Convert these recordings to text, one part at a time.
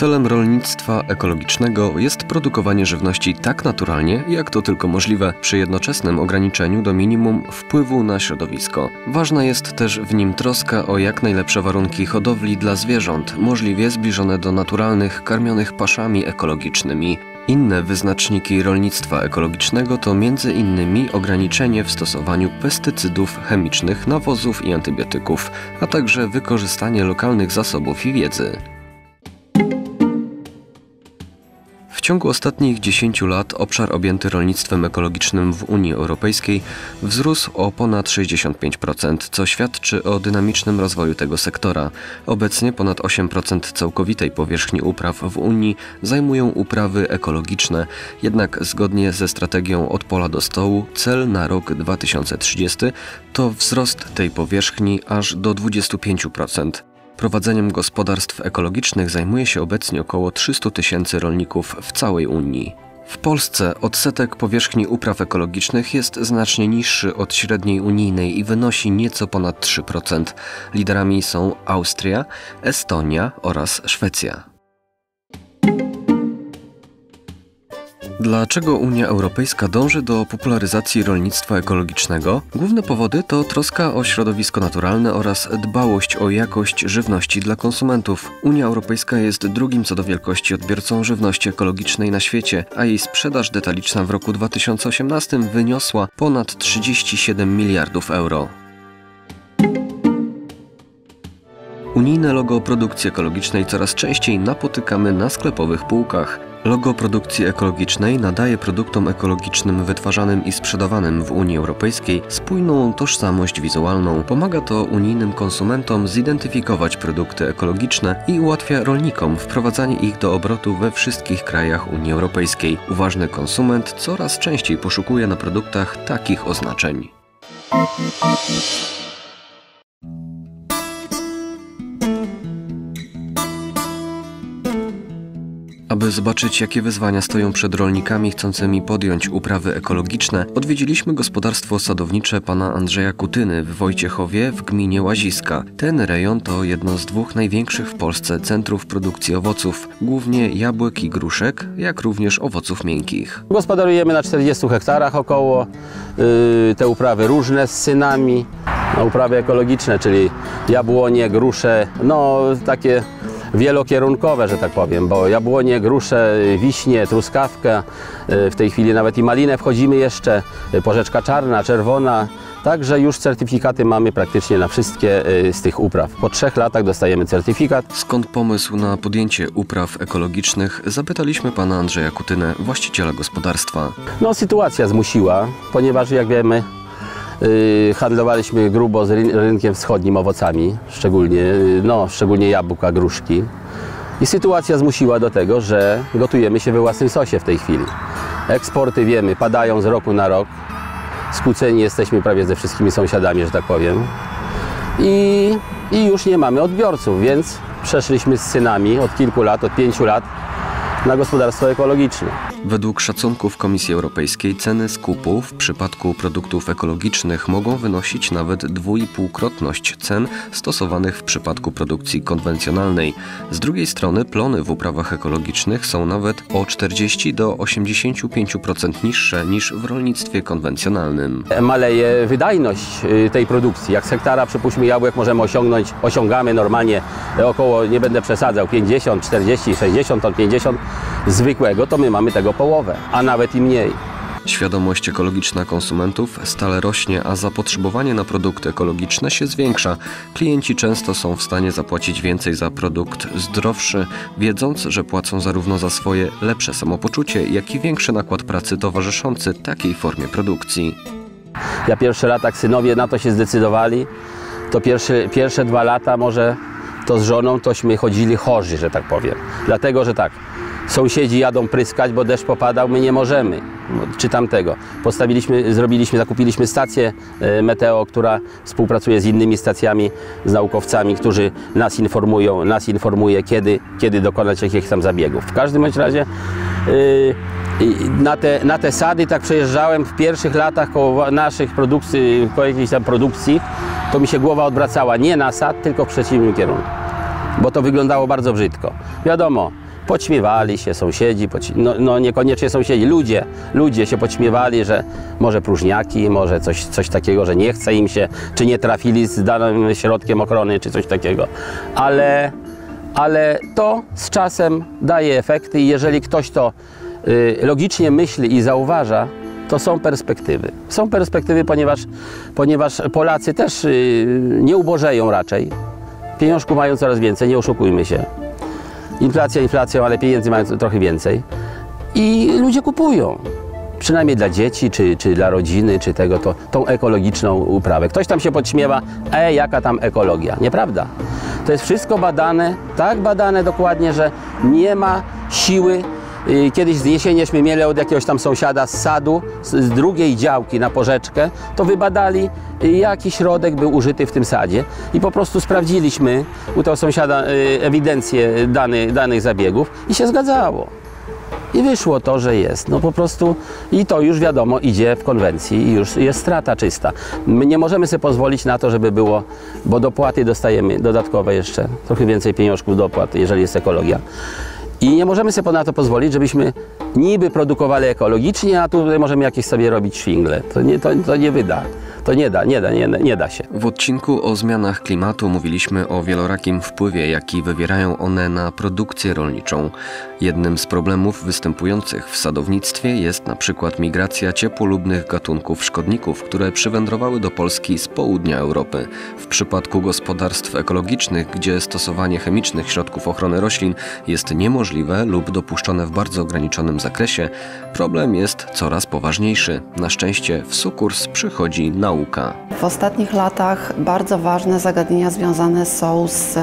Celem rolnictwa ekologicznego jest produkowanie żywności tak naturalnie, jak to tylko możliwe, przy jednoczesnym ograniczeniu do minimum wpływu na środowisko. Ważna jest też w nim troska o jak najlepsze warunki hodowli dla zwierząt, możliwie zbliżone do naturalnych, karmionych paszami ekologicznymi. Inne wyznaczniki rolnictwa ekologicznego to m.in. ograniczenie w stosowaniu pestycydów chemicznych, nawozów i antybiotyków, a także wykorzystanie lokalnych zasobów i wiedzy. W ciągu ostatnich 10 lat obszar objęty rolnictwem ekologicznym w Unii Europejskiej wzrósł o ponad 65%, co świadczy o dynamicznym rozwoju tego sektora. Obecnie ponad 8% całkowitej powierzchni upraw w Unii zajmują uprawy ekologiczne. Jednak zgodnie ze strategią Od pola do stołu cel na rok 2030 to wzrost tej powierzchni aż do 25%. Prowadzeniem gospodarstw ekologicznych zajmuje się obecnie około 300 000 rolników w całej Unii. W Polsce odsetek powierzchni upraw ekologicznych jest znacznie niższy od średniej unijnej i wynosi nieco ponad 3%. Liderami są Austria, Estonia oraz Szwecja. Dlaczego Unia Europejska dąży do popularyzacji rolnictwa ekologicznego? Główne powody to troska o środowisko naturalne oraz dbałość o jakość żywności dla konsumentów. Unia Europejska jest drugim co do wielkości odbiorcą żywności ekologicznej na świecie, a jej sprzedaż detaliczna w roku 2018 wyniosła ponad 37 miliardów euro. Unijne logo produkcji ekologicznej coraz częściej napotykamy na sklepowych półkach. Logo produkcji ekologicznej nadaje produktom ekologicznym wytwarzanym i sprzedawanym w Unii Europejskiej spójną tożsamość wizualną. Pomaga to unijnym konsumentom zidentyfikować produkty ekologiczne i ułatwia rolnikom wprowadzanie ich do obrotu we wszystkich krajach Unii Europejskiej. Uważny konsument coraz częściej poszukuje na produktach takich oznaczeń. Aby zobaczyć, jakie wyzwania stoją przed rolnikami chcącymi podjąć uprawy ekologiczne, odwiedziliśmy gospodarstwo sadownicze pana Andrzeja Kutyny w Wojciechowie w gminie Łaziska. Ten rejon to jedno z dwóch największych w Polsce centrów produkcji owoców, głównie jabłek i gruszek, jak również owoców miękkich. Gospodarujemy na 40 hektarach około, te uprawy różne z synami, uprawy ekologiczne, czyli jabłonie, grusze, no takie wielokierunkowe, że tak powiem, bo jabłonie, grusze, wiśnie, truskawkę, w tej chwili nawet i malinę wchodzimy jeszcze, porzeczka czarna, czerwona, także już certyfikaty mamy praktycznie na wszystkie z tych upraw. Po 3 latach dostajemy certyfikat. Skąd pomysł na podjęcie upraw ekologicznych? Zapytaliśmy pana Andrzeja Kutynę, właściciela gospodarstwa. No, sytuacja zmusiła, ponieważ jak wiemy, handlowaliśmy grubo z rynkiem wschodnim owocami, szczególnie jabłka, gruszki. I sytuacja zmusiła do tego, że gotujemy się we własnym sosie w tej chwili. Eksporty, wiemy, padają z roku na rok. Skłóceni jesteśmy prawie ze wszystkimi sąsiadami, że tak powiem. I już nie mamy odbiorców, więc przeszliśmy z synami od kilku lat, od 5 lat, na gospodarstwo ekologiczne. Według szacunków Komisji Europejskiej ceny skupu w przypadku produktów ekologicznych mogą wynosić nawet 2,5-krotność cen stosowanych w przypadku produkcji konwencjonalnej. Z drugiej strony plony w uprawach ekologicznych są nawet o 40 do 85% niższe niż w rolnictwie konwencjonalnym. Maleje wydajność tej produkcji. Jak z hektara, przypuśćmy, jabłek możemy osiągamy normalnie około, nie będę przesadzał, 50, 40, 60 ton, 50 zwykłego, to my mamy tego połowę, a nawet i mniej. Świadomość ekologiczna konsumentów stale rośnie, a zapotrzebowanie na produkty ekologiczne się zwiększa. Klienci często są w stanie zapłacić więcej za produkt zdrowszy, wiedząc, że płacą zarówno za swoje lepsze samopoczucie, jak i większy nakład pracy towarzyszący takiej formie produkcji. Ja pierwszy raz, jak synowie na to się zdecydowali, to pierwsze 2 lata może to z żoną tośmy chodzili chorzy, że tak powiem. Dlatego, że tak, sąsiedzi jadą pryskać, bo deszcz popadał, my nie możemy, czy tamtego. Zakupiliśmy stację meteo, która współpracuje z innymi stacjami, z naukowcami, którzy nas informuje, kiedy dokonać jakichś tam zabiegów. W każdym bądź razie na te sady tak przejeżdżałem w pierwszych latach koło naszych produkcji, koło jakiejś tam produkcji, to mi się głowa odwracała nie na sad, tylko w przeciwnym kierunku, bo to wyglądało bardzo brzydko. Wiadomo, Podśmiewali się sąsiedzi, niekoniecznie sąsiedzi, ludzie się podśmiewali, że może próżniaki, może coś takiego, że nie chce im się, czy nie trafili z danym środkiem ochrony, czy coś takiego. Ale to z czasem daje efekty i jeżeli ktoś to logicznie myśli i zauważa, to są perspektywy. Są perspektywy, ponieważ Polacy też nie ubożeją raczej. Pieniążków mają coraz więcej, nie oszukujmy się. Inflacja inflacją, ale pieniędzy mają trochę więcej. I ludzie kupują. Przynajmniej dla dzieci, czy dla rodziny, czy tego, tą ekologiczną uprawę. Ktoś tam się podśmiewa, jaka tam ekologia. Nieprawda. To jest wszystko badane, tak badane dokładnie, że nie ma siły. Kiedyś znieśliśmy miele od jakiegoś tam sąsiada z sadu, z drugiej działki na porzeczkę, to wybadali, jaki środek był użyty w tym sadzie i po prostu sprawdziliśmy u tego sąsiada ewidencję danych zabiegów i się zgadzało. I wyszło to, że jest. No po prostu i to już wiadomo idzie w konwencji i już jest strata czysta. My nie możemy sobie pozwolić na to, żeby było, bo dopłaty dostajemy dodatkowe jeszcze, trochę więcej pieniążków dopłat, jeżeli jest ekologia. I nie możemy sobie na to pozwolić, żebyśmy niby produkowali ekologicznie, a tutaj możemy jakieś sobie robić szwingle. To nie da się. W odcinku o zmianach klimatu mówiliśmy o wielorakim wpływie, jaki wywierają one na produkcję rolniczą. Jednym z problemów występujących w sadownictwie jest na przykład migracja ciepłolubnych gatunków szkodników, które przywędrowały do Polski z południa Europy. W przypadku gospodarstw ekologicznych, gdzie stosowanie chemicznych środków ochrony roślin jest niemożliwe lub dopuszczone w bardzo ograniczonym zakresie, problem jest coraz poważniejszy. Na szczęście w sukurs przychodzi na W ostatnich latach bardzo ważne zagadnienia związane są z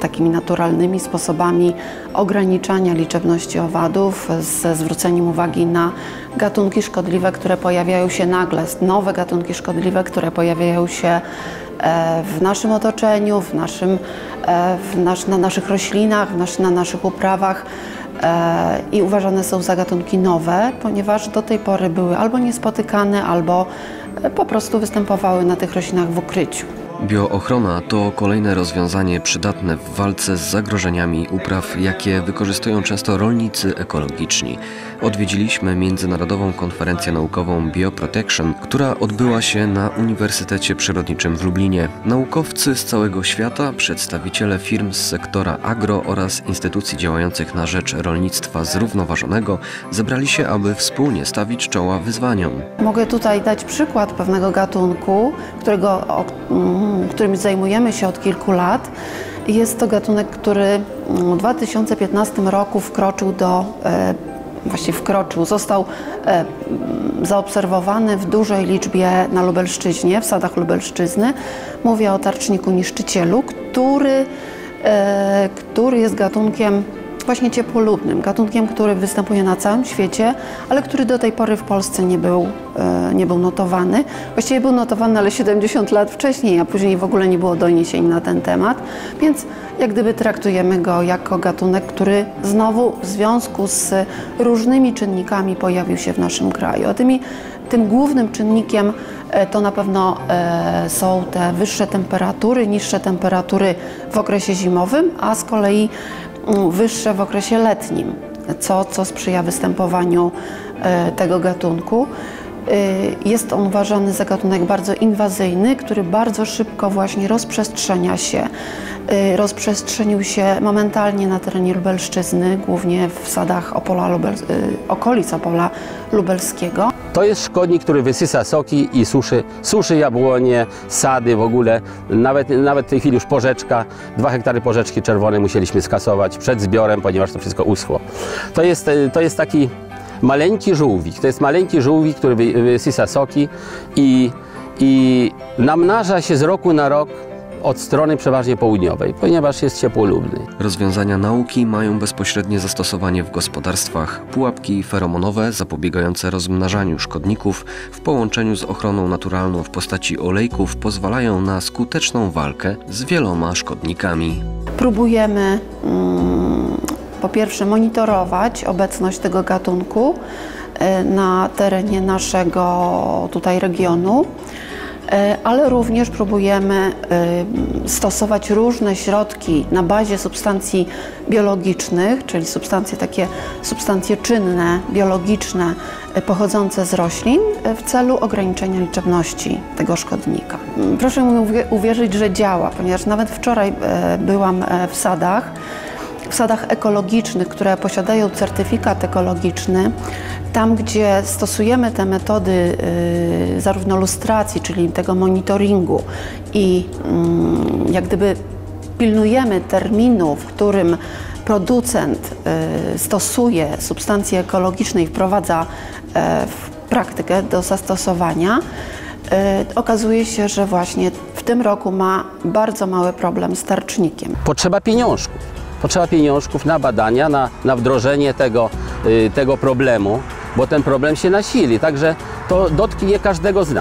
takimi naturalnymi sposobami ograniczania liczebności owadów, ze zwróceniem uwagi na gatunki szkodliwe, które pojawiają się nagle, nowe gatunki szkodliwe, które pojawiają się w naszym otoczeniu, na naszych roślinach, na naszych uprawach. I uważane są za gatunki nowe, ponieważ do tej pory były albo niespotykane, albo po prostu występowały na tych roślinach w ukryciu. Bioochrona to kolejne rozwiązanie przydatne w walce z zagrożeniami upraw, jakie wykorzystują często rolnicy ekologiczni. Odwiedziliśmy międzynarodową konferencję naukową Bioprotection, która odbyła się na Uniwersytecie Przyrodniczym w Lublinie. Naukowcy z całego świata, przedstawiciele firm z sektora agro oraz instytucji działających na rzecz rolnictwa zrównoważonego zebrali się, aby wspólnie stawić czoła wyzwaniom. Mogę tutaj dać przykład pewnego gatunku, którym zajmujemy się od kilku lat. Jest to gatunek, który w 2015 roku został zaobserwowany w dużej liczbie na Lubelszczyźnie, w sadach Lubelszczyzny. Mówię o tarczniku niszczycielu, który jest gatunkiem właśnie ciepłolubnym, gatunkiem, który występuje na całym świecie, ale który do tej pory w Polsce nie był notowany. Właściwie był notowany, ale 70 lat wcześniej, a później w ogóle nie było doniesień na ten temat, więc jak gdyby traktujemy go jako gatunek, który znowu w związku z różnymi czynnikami pojawił się w naszym kraju. A tym głównym czynnikiem to na pewno są te wyższe temperatury, niższe temperatury w okresie zimowym, a z kolei wyższe w okresie letnim, co sprzyja występowaniu tego gatunku. Jest on uważany za gatunek bardzo inwazyjny, który bardzo szybko właśnie rozprzestrzenia się. Rozprzestrzenił się momentalnie na terenie Lubelszczyzny, głównie w sadach okolic Opola Lubelskiego. To jest szkodnik, który wysysa soki i suszy jabłonie, sady w ogóle, nawet w tej chwili już porzeczka, 2 hektary porzeczki czerwonej musieliśmy skasować przed zbiorem, ponieważ to wszystko uschło. To jest taki maleńki żółwik, który wysysa soki i namnaża się z roku na rok od strony przeważnie południowej, ponieważ jest ciepłolubny. Rozwiązania nauki mają bezpośrednie zastosowanie w gospodarstwach. Pułapki feromonowe zapobiegające rozmnażaniu szkodników w połączeniu z ochroną naturalną w postaci olejków pozwalają na skuteczną walkę z wieloma szkodnikami. Próbujemy po pierwsze monitorować obecność tego gatunku na terenie naszego tutaj regionu. ale również próbujemy stosować różne środki na bazie substancji biologicznych, czyli substancje czynne, biologiczne, pochodzące z roślin w celu ograniczenia liczebności tego szkodnika. Proszę mi uwierzyć, że działa, ponieważ nawet wczoraj byłam w sadach ekologicznych, które posiadają certyfikat ekologiczny, tam gdzie stosujemy te metody zarówno lustracji, czyli tego monitoringu i jak gdyby pilnujemy terminu, w którym producent stosuje substancje ekologiczne i wprowadza w praktykę do zastosowania, okazuje się, że właśnie w tym roku ma bardzo mały problem z tarcznikiem. Potrzeba pieniążków na badania, na wdrożenie tego problemu, bo ten problem się nasili, także to dotknie każdego z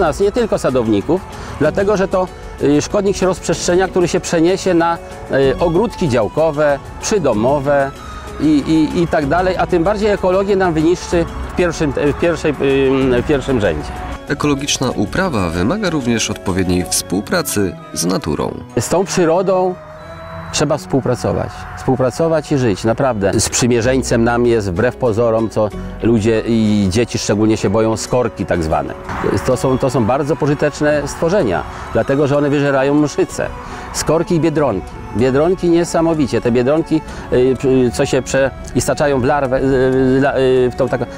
nas, nie tylko sadowników, dlatego że to szkodnik się rozprzestrzenia, który się przeniesie na ogródki działkowe, przydomowe i tak dalej, a tym bardziej ekologię nam wyniszczy w pierwszym rzędzie. Ekologiczna uprawa wymaga również odpowiedniej współpracy z naturą. Z tą przyrodą trzeba współpracować i żyć, naprawdę. Sprzymierzeńcem nam jest, wbrew pozorom, co ludzie i dzieci szczególnie się boją, skorki tak zwane. To są bardzo pożyteczne stworzenia, dlatego że one wyżerają mszyce. Skorki i biedronki. Biedronki niesamowicie. Te biedronki, co się istaczają w larwę,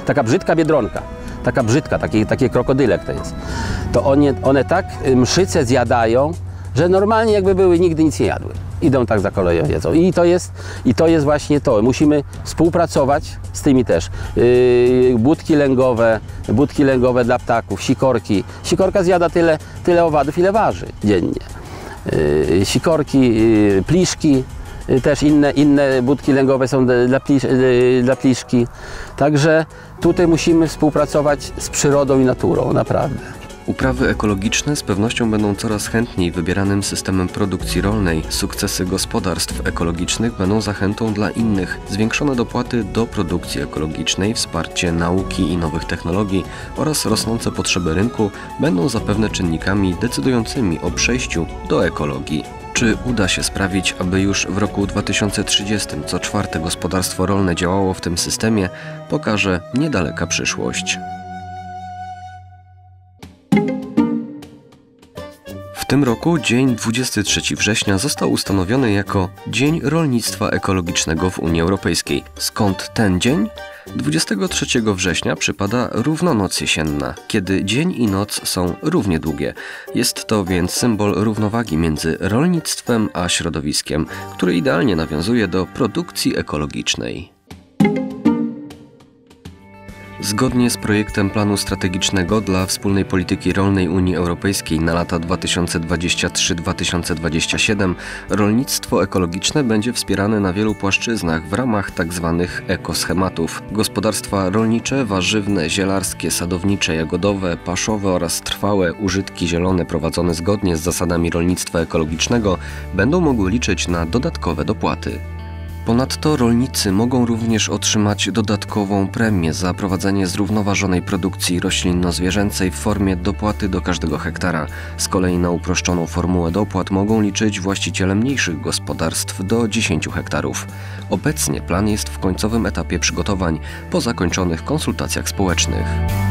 taka brzydka biedronka. Taka brzydka, taki krokodylek to jest. To one tak mszyce zjadają, że normalnie jakby były, nigdy nic nie jadły. Idą tak za koleją, jedzą. I to jest właśnie to. Musimy współpracować z tymi też. Budki lęgowe dla ptaków, sikorki. Sikorka zjada tyle owadów, ile waży dziennie. Sikorki, pliszki, też inne budki lęgowe są dla pliszki. Także tutaj musimy współpracować z przyrodą i naturą, naprawdę. Uprawy ekologiczne z pewnością będą coraz chętniej wybieranym systemem produkcji rolnej. Sukcesy gospodarstw ekologicznych będą zachętą dla innych. Zwiększone dopłaty do produkcji ekologicznej, wsparcie nauki i nowych technologii oraz rosnące potrzeby rynku będą zapewne czynnikami decydującymi o przejściu do ekologii. Czy uda się sprawić, aby już w roku 2030 co czwarte gospodarstwo rolne działało w tym systemie, pokaże niedaleka przyszłość. W tym roku dzień 23 września został ustanowiony jako Dzień Rolnictwa Ekologicznego w Unii Europejskiej. Skąd ten dzień? 23 września przypada równonoc jesienna, kiedy dzień i noc są równie długie. Jest to więc symbol równowagi między rolnictwem a środowiskiem, który idealnie nawiązuje do produkcji ekologicznej. Zgodnie z projektem planu strategicznego dla wspólnej polityki rolnej Unii Europejskiej na lata 2023-2027 rolnictwo ekologiczne będzie wspierane na wielu płaszczyznach w ramach tzw. ekoschematów. Gospodarstwa rolnicze, warzywne, zielarskie, sadownicze, jagodowe, paszowe oraz trwałe użytki zielone prowadzone zgodnie z zasadami rolnictwa ekologicznego będą mogły liczyć na dodatkowe dopłaty. Ponadto rolnicy mogą również otrzymać dodatkową premię za prowadzenie zrównoważonej produkcji roślinno-zwierzęcej w formie dopłaty do każdego hektara. Z kolei na uproszczoną formułę dopłat mogą liczyć właściciele mniejszych gospodarstw do 10 hektarów. Obecnie plan jest w końcowym etapie przygotowań po zakończonych konsultacjach społecznych.